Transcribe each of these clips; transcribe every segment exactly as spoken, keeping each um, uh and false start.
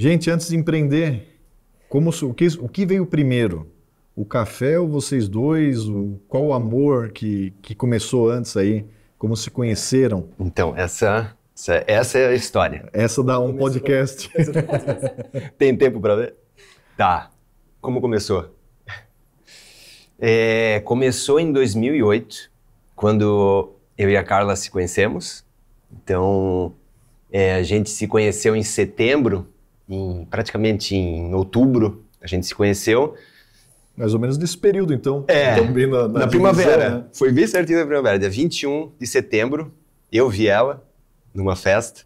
Gente, antes de empreender, como, o, que, o que veio primeiro? O café ou vocês dois? O, qual o amor que, que começou antes aí? Como se conheceram? Então, essa, essa, essa é a história. Essa dá um começou. Podcast. Tem tempo para ver? Tá. Como começou? É, começou em dois mil e oito, quando eu e a Carla se conhecemos. Então, é, a gente se conheceu em setembro, em, praticamente em outubro a gente se conheceu. Mais ou menos nesse período, então. É, também na, na, na primavera. Né? Foi bem certinho na primavera. Dia vinte e um de setembro, eu vi ela numa festa.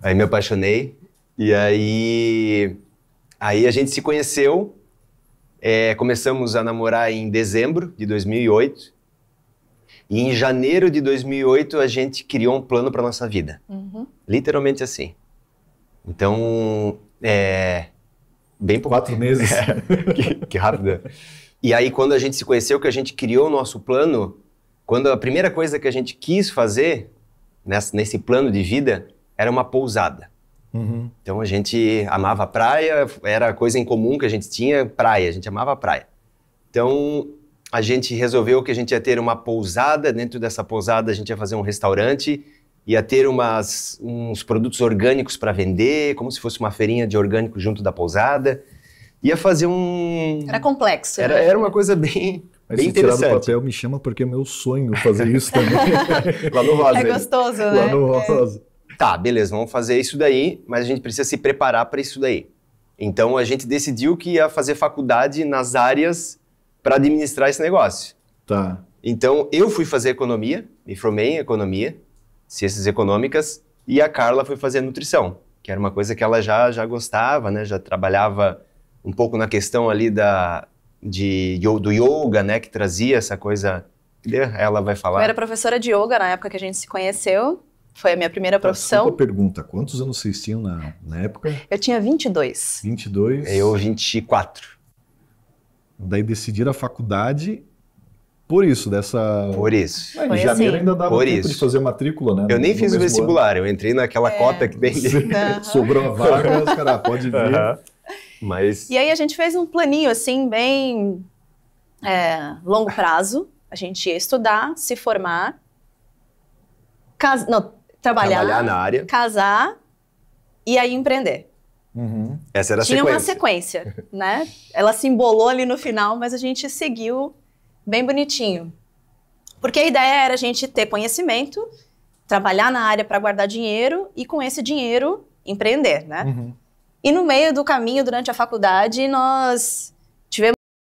Aí me apaixonei. E aí, aí a gente se conheceu. É, começamos a namorar em dezembro de dois mil e oito. E em janeiro de dois mil e oito, a gente criou um plano para nossa vida. Uhum. Literalmente assim. Então, é... Bem pouco. Quatro meses. É, que, que rápido. E aí, quando a gente se conheceu, que a gente criou o nosso plano, quando a primeira coisa que a gente quis fazer nessa, nesse plano de vida era uma pousada. Uhum. Então, a gente amava a praia, era a coisa em comum que a gente tinha, praia, a gente amava a praia. Então, a gente resolveu que a gente ia ter uma pousada, dentro dessa pousada a gente ia fazer um restaurante, ia ter umas, uns produtos orgânicos para vender, como se fosse uma feirinha de orgânico junto da pousada. Ia fazer um... Era complexo. Era, era uma coisa bem, mas bem interessante. Tirar do papel me chama porque é meu sonho fazer isso também. Lá no Rosa. É gostoso, né? Lá no Rosa. É. Tá, beleza, vamos fazer isso daí, mas a gente precisa se preparar para isso daí. Então a gente decidiu que ia fazer faculdade nas áreas para administrar esse negócio. Tá. Então eu fui fazer economia, me formei em economia, ciências econômicas, e a Carla foi fazer nutrição, que era uma coisa que ela já, já gostava, né? Já trabalhava um pouco na questão ali da, de, do yoga, né? Que trazia essa coisa, ela vai falar. Eu era professora de yoga na época que a gente se conheceu, foi a minha primeira profissão. Desculpa a pergunta, quantos anos vocês tinham na, na época? Eu tinha vinte e dois. vinte e dois? Eu vinte e quatro. Daí decidiram a faculdade... Por isso, dessa... Por isso. Em janeiro ainda dava Por tempo isso. de fazer matrícula, né? Eu no, nem fiz o vestibular, ano. Eu entrei naquela é. cota que tem... Uhum. Sobrou a vaga, mas, cara, pode vir. Uhum. Mas... E aí a gente fez um planinho, assim, bem é, longo prazo. A gente ia estudar, se formar, cas... Não, trabalhar, trabalhar na área, casar e aí empreender. Uhum. Essa era a Tinha sequência. Tinha uma sequência, né? Ela se embolou ali no final, mas a gente seguiu... Bem bonitinho. Porque a ideia era a gente ter conhecimento, trabalhar na área para guardar dinheiro e com esse dinheiro empreender, né? Uhum. E no meio do caminho, durante a faculdade, nós